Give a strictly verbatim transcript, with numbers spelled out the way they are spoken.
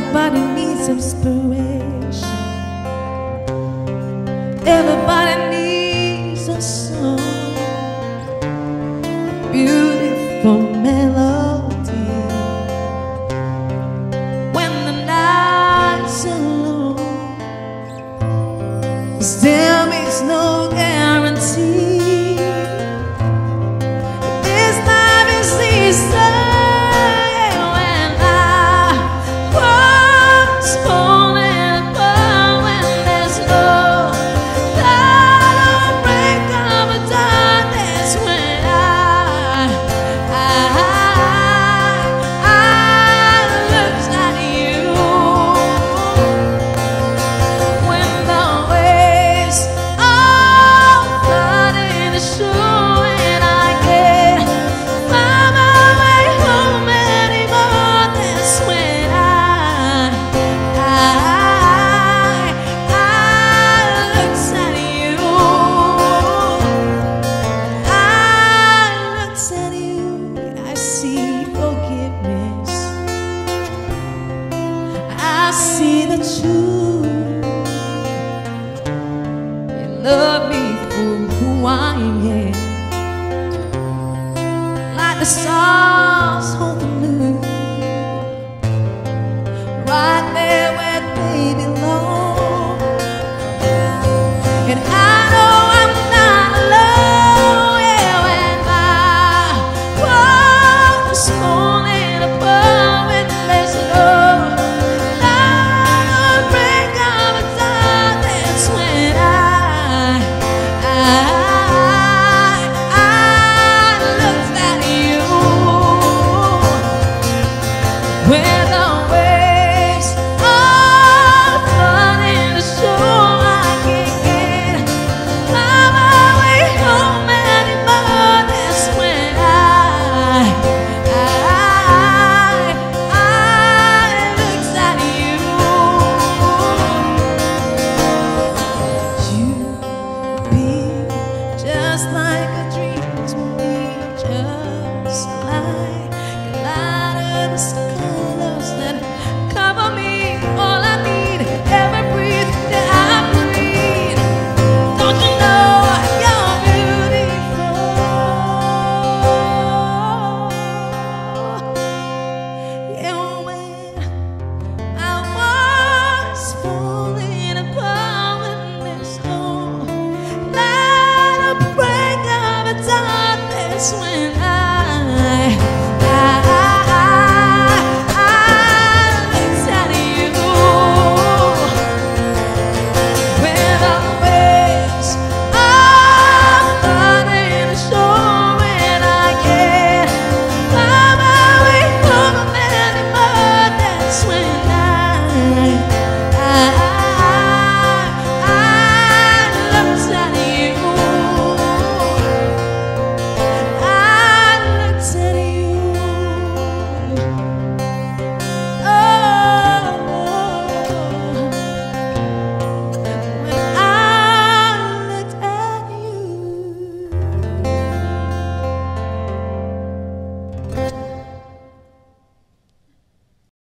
Everybody needs inspiration. Everybody needs a song, a beautiful melody. When the nights are long, still makes no guarantee. This life is easy. Love me for who I am, like the stars hold the moon, right there where they belong. And I know I'm not alone. Yeah, when my world is falling above and there's love, love will break up a time. That's when I like a dream.